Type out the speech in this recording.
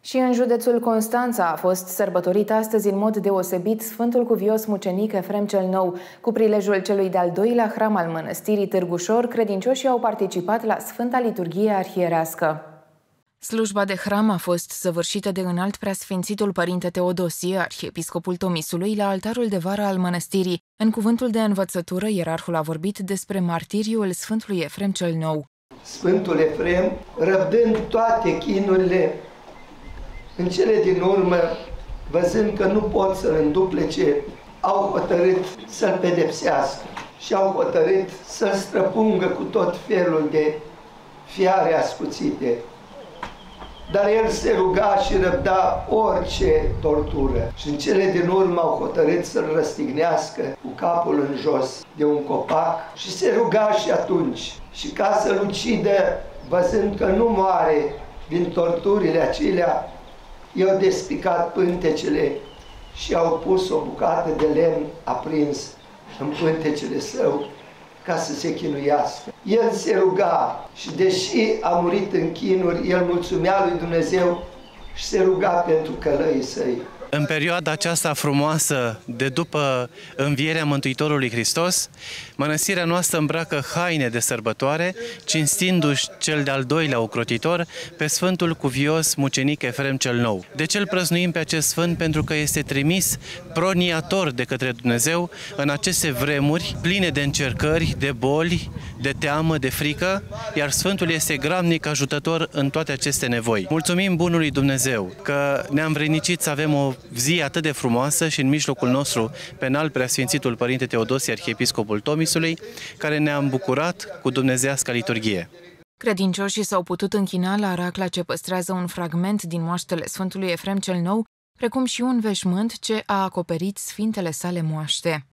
Și în județul Constanța a fost sărbătorit astăzi în mod deosebit Sfântul Cuvios Mucenic Efrem cel Nou. Cu prilejul celui de-al doilea hram al Mănăstirii Târgușor, credincioșii au participat la Sfânta Liturghie arhierească. Slujba de hram a fost săvârșită de înalt preasfințitul părinte Teodosie, arhiepiscopul Tomisului, la altarul de vară al mănăstirii. În cuvântul de învățătură, ierarhul a vorbit despre martiriul Sfântului Efrem cel Nou. Sfântul Efrem, răbdând toate chinurile, în cele din urmă, văzând că nu pot să-l înduplece, au hotărât să-l pedepsească și au hotărât să-l străpungă cu tot felul de fiare ascuțite. Dar el se ruga și răbda orice tortură și în cele din urmă au hotărât să-l răstignească cu capul în jos de un copac și se ruga și atunci. Și ca să-l ucidă, văzând că nu moare din torturile acelea, i-au despicat pântecele și au pus o bucată de lemn aprins în pântecele său ca să se chinuiască. El se ruga și deși a murit în chinuri, el mulțumea lui Dumnezeu și se ruga pentru călăii săi. În perioada aceasta frumoasă de după învierea Mântuitorului Hristos, mănăstirea noastră îmbracă haine de sărbătoare, cinstindu-și cel de-al doilea ocrotitor pe Sfântul Cuvios Mucenic Efrem cel Nou. De ce îl prăznuim pe acest sfânt? Pentru că este trimis proniator de către Dumnezeu în aceste vremuri pline de încercări, de boli, de teamă, de frică, iar Sfântul este gramnic ajutător în toate aceste nevoi. Mulțumim bunului Dumnezeu că ne-am vrednicit să avem o zi atât de frumoasă și în mijlocul nostru penal preasfințitul Părinte Teodosie, arhiepiscopul Tomisului, care ne-a îmbucurat cu dumnezeiasca liturghie. Credincioșii s-au putut închina la racla ce păstrează un fragment din moaștele Sfântului Efrem cel Nou, precum și un veșmânt ce a acoperit sfintele sale moaște.